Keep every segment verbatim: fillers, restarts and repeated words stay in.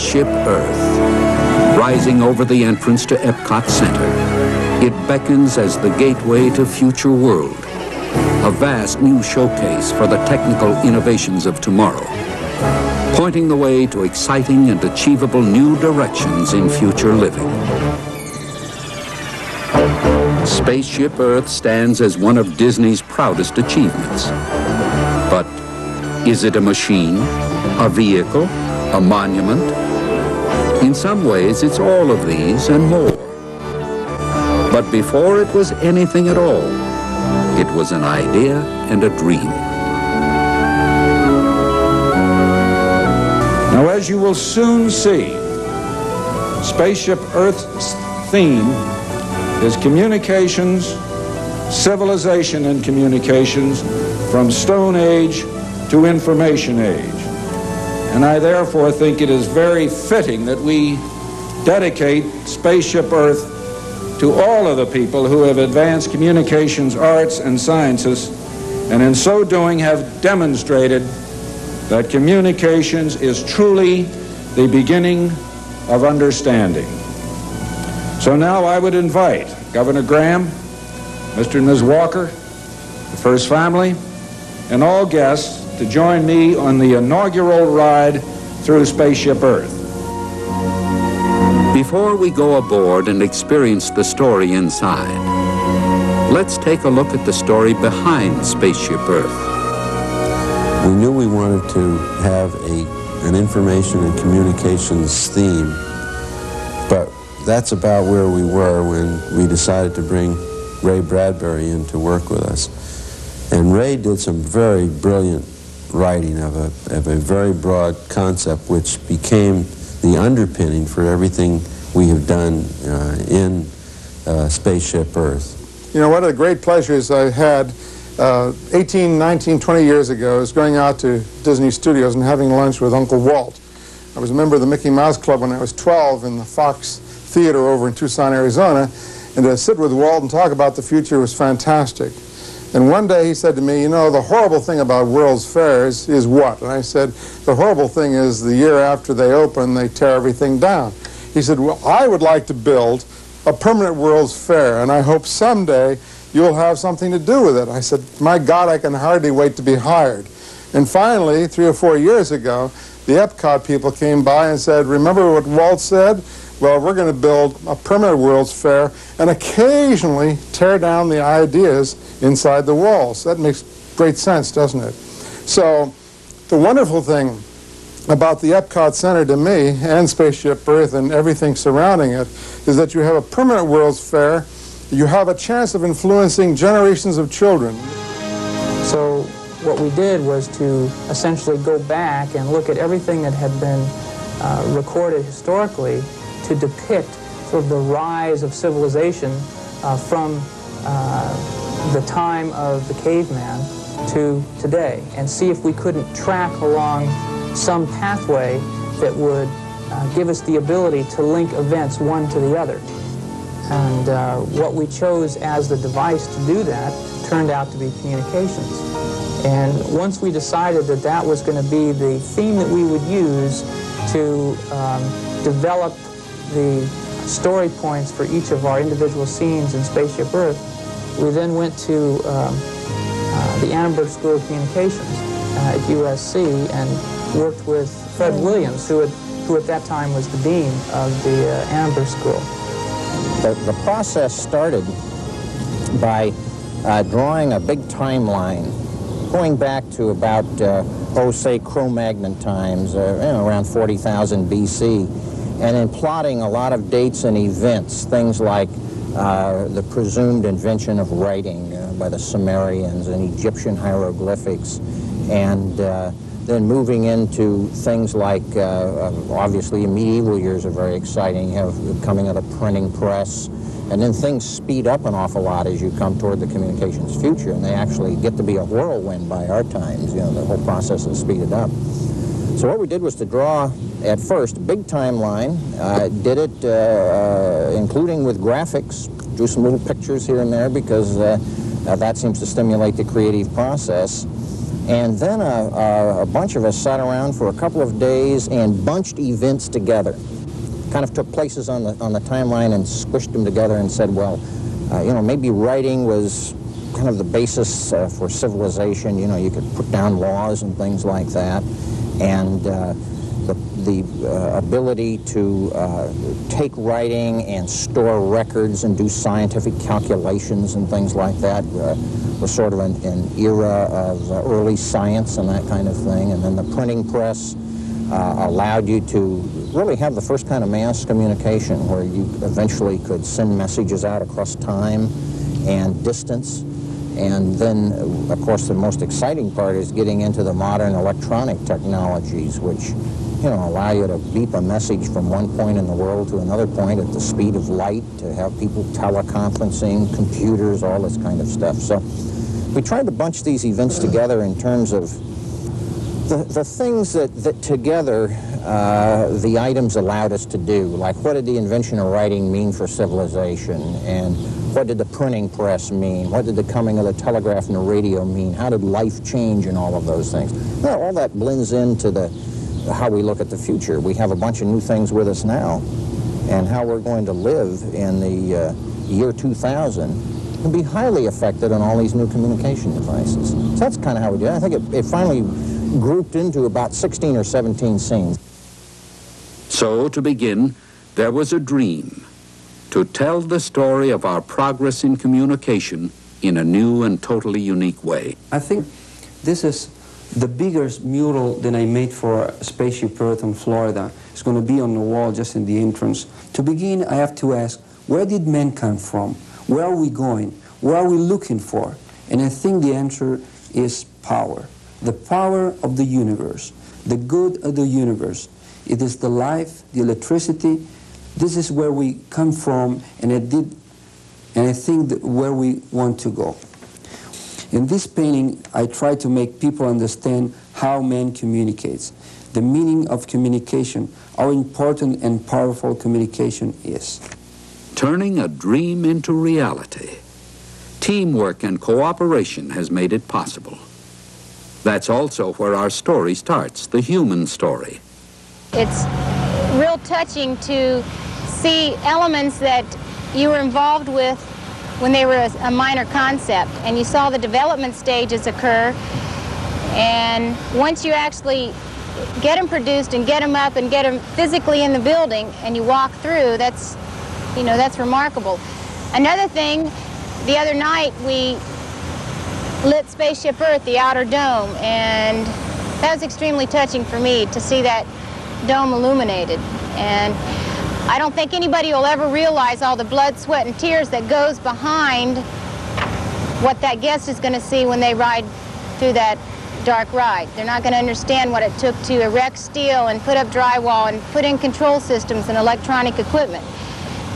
Spaceship Earth, rising over the entrance to Epcot Center. It beckons as the gateway to Future World, a vast new showcase for the technical innovations of tomorrow, pointing the way to exciting and achievable new directions in future living. Spaceship Earth stands as one of Disney's proudest achievements. But is it a machine, a vehicle, a monument? In some ways, it's all of these and more. But before it was anything at all, it was an idea and a dream. Now, as you will soon see, Spaceship Earth's theme is communications, civilization and communications, from Stone Age to Information Age. And I therefore think it is very fitting that we dedicate Spaceship Earth to all of the people who have advanced communications, arts, and sciences, and in so doing have demonstrated that communications is truly the beginning of understanding. So now I would invite Governor Graham, Mister and Miz Walker, the First Family, and all guests to join me on the inaugural ride through Spaceship Earth. Before we go aboard and experience the story inside, let's take a look at the story behind Spaceship Earth. We knew we wanted to have a, an information and communications theme, but that's about where we were when we decided to bring Ray Bradbury in to work with us. And Ray did some very brilliant writing of a, of a very broad concept, which became the underpinning for everything we have done uh, in uh, Spaceship Earth. You know, one of the great pleasures I had uh, eighteen, nineteen, twenty years ago is going out to Disney Studios and having lunch with Uncle Walt. I was a member of the Mickey Mouse Club when I was twelve in the Fox Theater over in Tucson, Arizona, and to sit with Walt and talk about the future was fantastic. And one day he said to me, you know, the horrible thing about World's Fairs is what? And I said, the horrible thing is the year after they open, they tear everything down. He said, well, I would like to build a permanent World's Fair, and I hope someday you'll have something to do with it. I said, my God, I can hardly wait to be hired. And finally, three or four years ago, the Epcot people came by and said, remember what Walt said? Well, we're going to build a permanent World's Fair and occasionally tear down the ideas inside the walls. That makes great sense, doesn't it? So the wonderful thing about the Epcot Center to me, and Spaceship Earth and everything surrounding it, is that you have a permanent World's Fair, you have a chance of influencing generations of children. So what we did was to essentially go back and look at everything that had been uh, recorded historically to depict sort of the rise of civilization uh, from uh, the time of the caveman to today, and see if we couldn't track along some pathway that would uh, give us the ability to link events one to the other. And uh, what we chose as the device to do that turned out to be communications. And once we decided that that was going to be the theme that we would use to um, develop the story points for each of our individual scenes in Spaceship Earth, we then went to um, uh, the Annenberg School of Communications uh, at U S C and worked with Fred Williams, who, had, who at that time was the dean of the uh, Annenberg School. The, the process started by uh, drawing a big timeline, going back to about, uh, oh, say, Cro-Magnon times, uh, you know, around forty thousand B C, and in plotting a lot of dates and events, things like uh, the presumed invention of writing uh, by the Sumerians and Egyptian hieroglyphics, and uh, then moving into things like, uh, obviously, medieval years are very exciting, have the coming of the printing press, and then things speed up an awful lot as you come toward the communications future, and they actually get to be a whirlwind by our times. You know, the whole process is speeded up. So what we did was to draw, at first, a big timeline, uh, did it uh, uh, including with graphics, drew some little pictures here and there because uh, uh, that seems to stimulate the creative process, And then a, a, a bunch of us sat around for a couple of days and bunched events together. Kind of took places on the, on the timeline and squished them together and said, well, uh, you know, maybe writing was kind of the basis uh, for civilization. You know, you could put down laws and things like that. And uh, the, the uh, ability to uh, take writing and store records and do scientific calculations and things like that uh, was sort of an, an era of uh, early science and that kind of thing. And then the printing press uh, allowed you to really have the first kind of mass communication where you eventually could send messages out across time and distance. And then, of course, the most exciting part is getting into the modern electronic technologies, which, you know, allow you to beep a message from one point in the world to another point at the speed of light, to have people teleconferencing, computers, all this kind of stuff. So we tried to bunch these events together in terms of the, the things that, that together uh, the items allowed us to do, like what did the invention of writing mean for civilization, and what did the printing press mean? What did the coming of the telegraph and the radio mean? How did life change and all of those things? Well, all that blends into the how we look at the future. We have a bunch of new things with us now, and how we're going to live in the uh, year two thousand will be highly affected on all these new communication devices. So that's kind of how we did it. I think it, it finally grouped into about sixteen or seventeen scenes. So, to begin, there was a dream. To tell the story of our progress in communication in a new and totally unique way. I think this is the biggest mural that I made for Spaceship Earth in Florida. It's going to be on the wall just in the entrance. To begin, I have to ask, where did man come from? Where are we going? What are we looking for? And I think the answer is power. The power of the universe, the good of the universe. It is the life, the electricity. This is where we come from, and I did, and I think that where we want to go. In this painting, I try to make people understand how man communicates, the meaning of communication, how important and powerful communication is. Turning a dream into reality. Teamwork and cooperation has made it possible. That's also where our story starts, the human story. It's real touching to see elements that you were involved with when they were a, a minor concept, and you saw the development stages occur, and once you actually get them produced and get them up and get them physically in the building and you walk through, that's, you know, that's remarkable. Another thing, the other night we lit Spaceship Earth, the outer dome, and that was extremely touching for me to see that dome illuminated. And I don't think anybody will ever realize all the blood, sweat, and tears that goes behind what that guest is going to see when they ride through that dark ride. They're not going to understand what it took to erect steel and put up drywall and put in control systems and electronic equipment.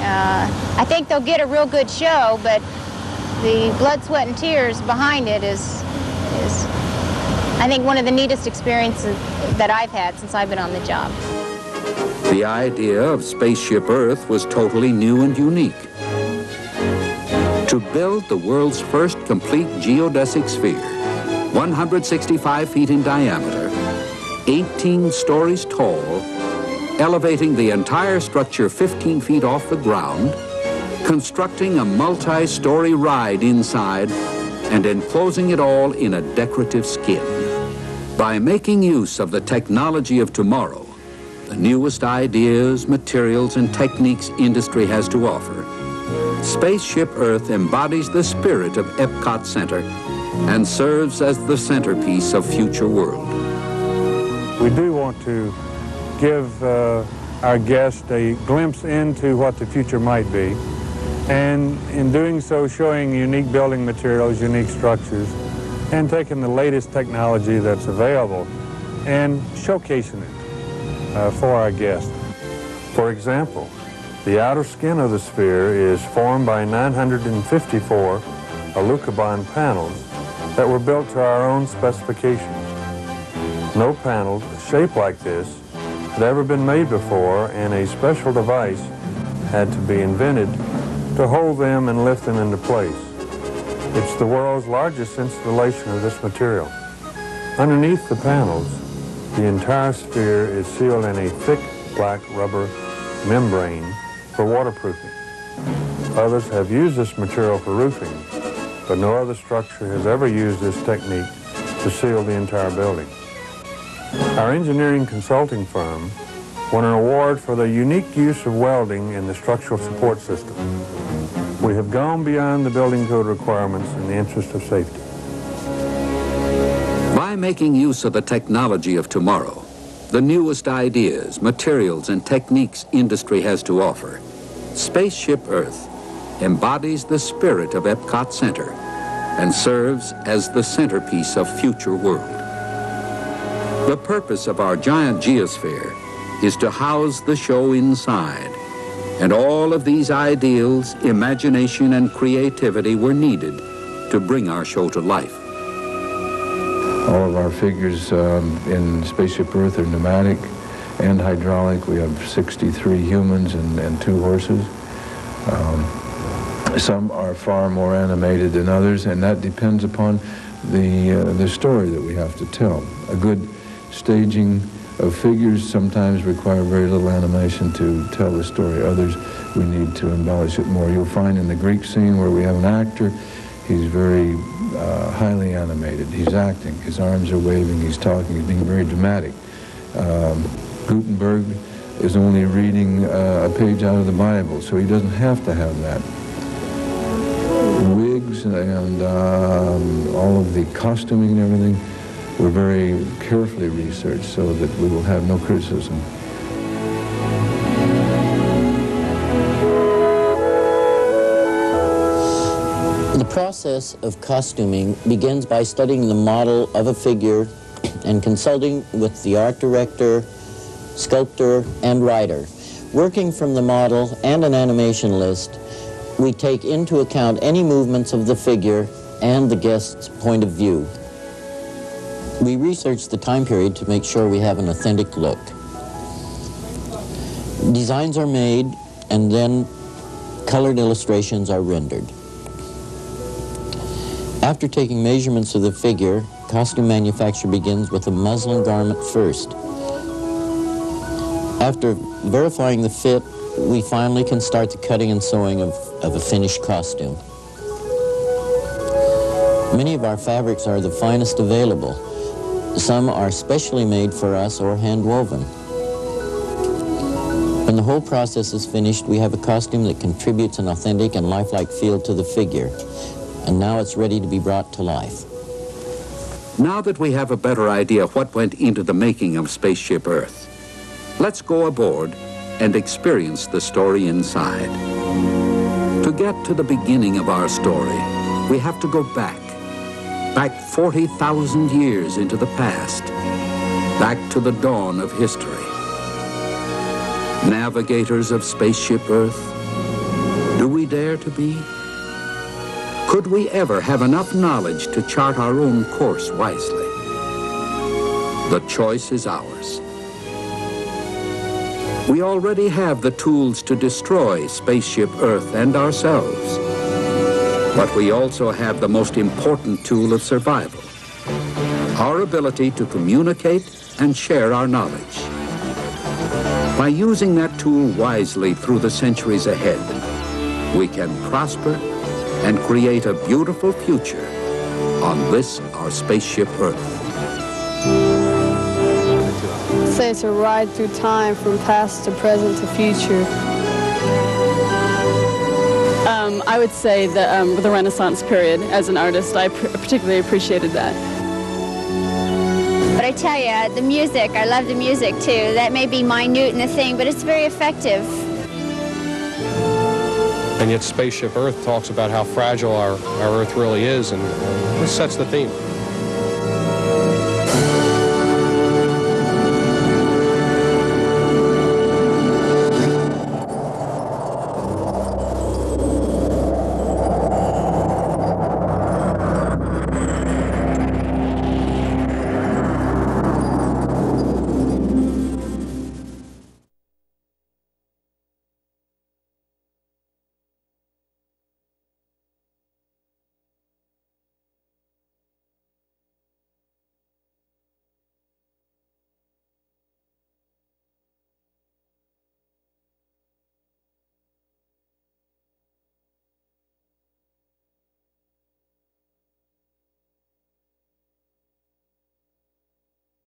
Uh, I think they'll get a real good show, but the blood, sweat, and tears behind it is, is I think, one of the neatest experiences that I've had since I've been on the job. The idea of Spaceship Earth was totally new and unique. To build the world's first complete geodesic sphere, one hundred sixty-five feet in diameter, eighteen stories tall, elevating the entire structure fifteen feet off the ground, constructing a multi-story ride inside, and enclosing it all in a decorative skin. By making use of the technology of tomorrow, the newest ideas, materials, and techniques industry has to offer, Spaceship Earth embodies the spirit of Epcot Center and serves as the centerpiece of Future World. We do want to give uh, our guests a glimpse into what the future might be, and in doing so, showing unique building materials, unique structures, and taking the latest technology that's available and showcasing it uh, for our guests. For example, the outer skin of the sphere is formed by nine hundred fifty-four Alucobond panels that were built to our own specifications. No panels shaped like this had ever been made before, and a special device had to be invented to hold them and lift them into place. It's the world's largest installation of this material. Underneath the panels, the entire sphere is sealed in a thick black rubber membrane for waterproofing. Others have used this material for roofing, but no other structure has ever used this technique to seal the entire building. Our engineering consulting firm won an award for the unique use of welding in the structural support system. We have gone beyond the building code requirements in the interest of safety. By making use of the technology of tomorrow, the newest ideas, materials, and techniques industry has to offer, Spaceship Earth embodies the spirit of Epcot Center and serves as the centerpiece of Future World. The purpose of our giant geosphere is to house the show inside, and all of these ideals, imagination, and creativity were needed to bring our show to life. All of our figures um, in Spaceship Earth are pneumatic and hydraulic. We have sixty-three humans and, and two horses. Um, some are far more animated than others, and that depends upon the, uh, the story that we have to tell. A good staging of figures sometimes require very little animation to tell the story. Others, we need to embellish it more. You'll find in the Greek scene where we have an actor, he's very uh, highly animated. He's acting, his arms are waving, he's talking, he's being very dramatic. Um, Gutenberg is only reading uh, a page out of the Bible, so he doesn't have to have that. Wigs and um, all of the costuming and everything were very carefully researched so that we will have no criticism. The process of costuming begins by studying the model of a figure and consulting with the art director, sculptor, and writer. Working from the model and an animation list, we take into account any movements of the figure and the guest's point of view. We research the time period to make sure we have an authentic look. Designs are made, and then colored illustrations are rendered. After taking measurements of the figure, costume manufacture begins with a muslin garment first. After verifying the fit, we finally can start the cutting and sewing of, of a finished costume. Many of our fabrics are the finest available. Some are specially made for us or hand-woven. When the whole process is finished, we have a costume that contributes an authentic and lifelike feel to the figure. And now it's ready to be brought to life. Now that we have a better idea of what went into the making of Spaceship Earth, let's go aboard and experience the story inside. To get to the beginning of our story, we have to go back. Back forty thousand years into the past, back to the dawn of history. Navigators of Spaceship Earth, do we dare to be? Could we ever have enough knowledge to chart our own course wisely? The choice is ours. We already have the tools to destroy Spaceship Earth and ourselves. But we also have the most important tool of survival, our ability to communicate and share our knowledge. By using that tool wisely through the centuries ahead, we can prosper and create a beautiful future on this, our Spaceship Earth. Say it's a ride through time from past to present to future. Um, I would say that um, with the Renaissance period, as an artist, I pr particularly appreciated that. But I tell you, the music, I love the music too. That may be minute in a thing, but it's very effective. And yet Spaceship Earth talks about how fragile our, our Earth really is, and it sets the theme.